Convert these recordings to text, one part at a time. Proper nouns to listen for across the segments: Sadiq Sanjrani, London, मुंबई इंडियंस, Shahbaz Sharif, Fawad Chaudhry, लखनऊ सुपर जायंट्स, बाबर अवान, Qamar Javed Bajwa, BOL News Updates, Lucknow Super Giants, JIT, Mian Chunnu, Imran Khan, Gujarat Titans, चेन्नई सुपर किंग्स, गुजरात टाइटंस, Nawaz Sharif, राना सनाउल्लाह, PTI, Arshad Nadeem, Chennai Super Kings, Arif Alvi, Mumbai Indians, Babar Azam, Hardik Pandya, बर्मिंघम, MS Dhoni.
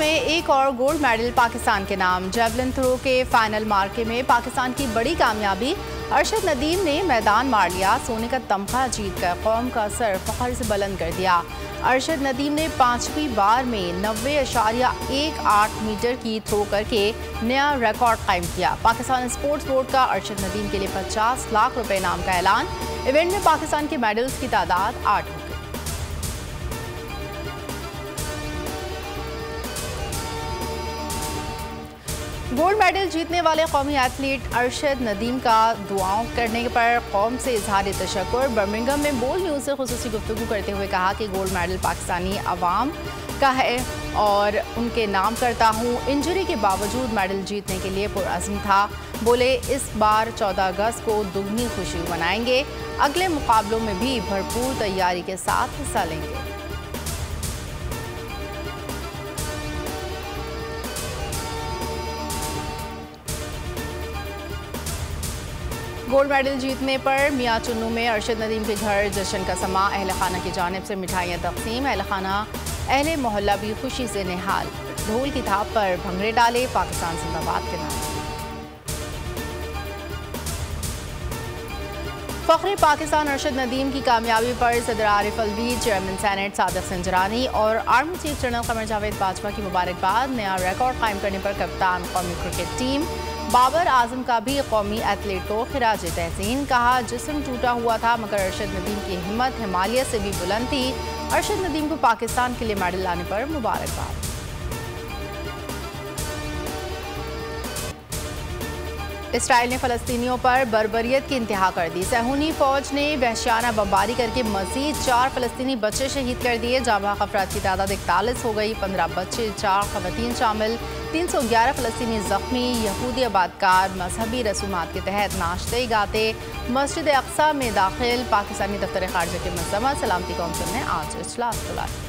में एक और गोल्ड मेडल पाकिस्तान के नाम। जेवलिन थ्रो के फाइनल मार्के में पाकिस्तान की बड़ी कामयाबी। अरशद नदीम ने मैदान मार लिया, सोने का तमगा जीतकर कौम का सर फख्र से बुलंद कर दिया। अरशद नदीम ने पांचवीं बार में 90.18 मीटर की थ्रो करके नया रिकॉर्ड कायम किया। पाकिस्तान स्पोर्ट्स बोर्ड का अरशद नदीम के लिए 50 लाख रुपए इनाम का ऐलान। इवेंट में पाकिस्तान के मेडल्स की तादाद 8 हो गई। गोल्ड मेडल जीतने वाले कौमी एथलीट अरशद नदीम का दुआओं करने पर कौम से इजहार तशक्कुर। बर्मिंघम में बोल न्यूज़ से खुसूसी गुफ्तगू करते हुए कहा कि गोल्ड मेडल पाकिस्तानी अवाम का है और उनके नाम करता हूँ। इंजरी के बावजूद मेडल जीतने के लिए पुरअज़्म था। बोले इस बार 14 अगस्त को दुगनी खुशी मनाएंगे, अगले मुकाबलों में भी भरपूर तैयारी के साथ हिस्सा लेंगे। गोल्ड मेडल जीतने पर मियां चुन्नू में अरशद नदीम के घर जश्न का समा। अहल खाना की जानिब से मिठाइयाँ तकसीम। अहल खाना अहल मोहल्ला भी खुशी से निहाल। ढोल की थाप पर भंगड़े डाले, पाकिस्तान जिंदाबाद के नाम। फख्रे पाकिस्तान अरशद नदीम की कामयाबी पर सदर आरिफ अलवी, चेयरमैन सेनेट सादिक संजरानी और army chief general Qamar Javed Bajwa की मुबारकबाद। नया रिकॉर्ड कायम करने पर कप्तान कौमी क्रिकेट टीम बाबर आजम का भी कौमी एथलीट को खिराज तहसीन। कहा जिस्म टूटा हुआ था मगर अरशद नदीम की हिम्मत हिमालय से भी बुलंद थी। अरशद नदीम को पाकिस्तान के लिए मेडल लाने पर मुबारकबाद। इसराइल ने फलस्तीनियों पर बर्बरियत की इंतहा कर दी। सहूनी फौज ने वहशियाना बमबारी करके मजीद 4 फलस्तीनी बच्चे शहीद कर दिए। जाबाह अफराद की तादाद 41 हो गई। 15 बच्चे, 4 खवातीन शामिल। 311 फलस्तीनी जख्मी। यहूदी आबादकार मजहबी रसूमात के तहत नाश्ते गाते मस्जिद अक्सा में दाखिल। पाकिस्तानी दफ्तर खारजा के मुंतजमा सलामती कौंसिल ने आज इजलास बुलाया।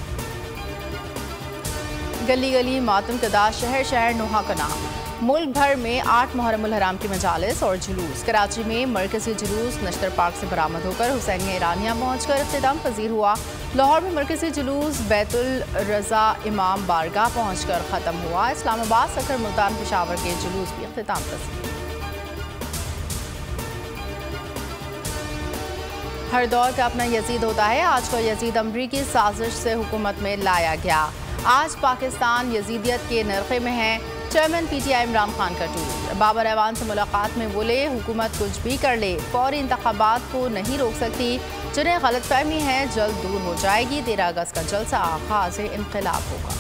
गली गली मातम कदा, शहर शहर नोहा का नाम। मुल्क भर में 8 मुहर्रमुल हराम की मजालिस और जुलूस। कराची में मरकजी जुलूस नश्तर पार्क से बरामद होकर हुसैनिया ईरानिया पहुँचकर इख्तिताम पजीर हुआ। लाहौर में मरकजी जुलूस बैतुल रजा इमाम बारगाह पहुँचकर ख़त्म हुआ। इस्लामाबाद, सखर, मुल्तान, पेशावर के जुलूस भी इख्तिताम पजीर। हर दौर का अपना यजीद होता है। आज को यजीद अमरीकी साजिश से हुकूमत में लाया गया। आज पाकिस्तान यजीदियत के नरखे में है। चेयरमैन PTI इमरान खान का टूट। बाबर अवान से मुलाकात में बोले हुकूमत कुछ भी कर ले, फौरी इंतखाबात को नहीं रोक सकती। जिन्हें गलतफहमी है जल्द दूर हो जाएगी। 13 अगस्त का जलसा आगाज इंकलाब होगा।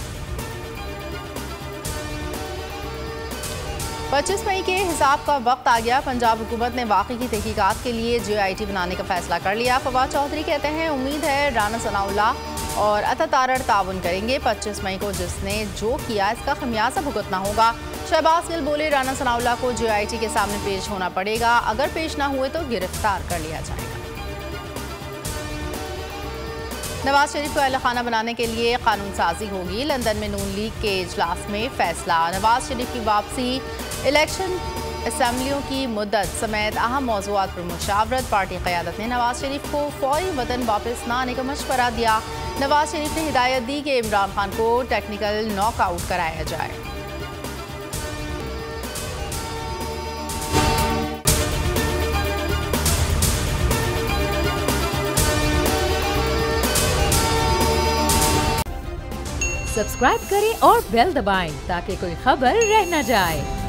25 मई के हिसाब का वक्त आ गया। पंजाब हुकूमत ने वाक़े की तहकीकात के लिए JIT बनाने का फैसला कर लिया। फवाद चौधरी कहते हैं उम्मीद है राना सनाउल्लाह और अतातारड़ तावन करेंगे। 25 मई को जिसने जो किया इसका खमियाजा भुगतना होगा। शहबाज शरीफ बोले राना सनाउल्लाह को JIT के सामने पेश होना पड़ेगा, अगर पेश ना हुए तो गिरफ्तार कर लिया जाएगा। नवाज शरीफ को अहल खाना बनाने के लिए कानून साजी होगी। लंदन में नून लीग के इजलास में फैसला। नवाज शरीफ की वापसी, इलेक्शन असम्बलियों की मुद्दत समेत अहम मौजूद पर मुशावरत। पार्टी क़यादत ने नवाज शरीफ को फौरी वतन वापस न आने का मशवरा दिया। नवाज शरीफ ने हिदायत दी कि इमरान खान को टेक्निकल नॉकआउट कराया जाए। सब्सक्राइब करें और बेल दबाएं ताकि कोई खबर रह न जाए।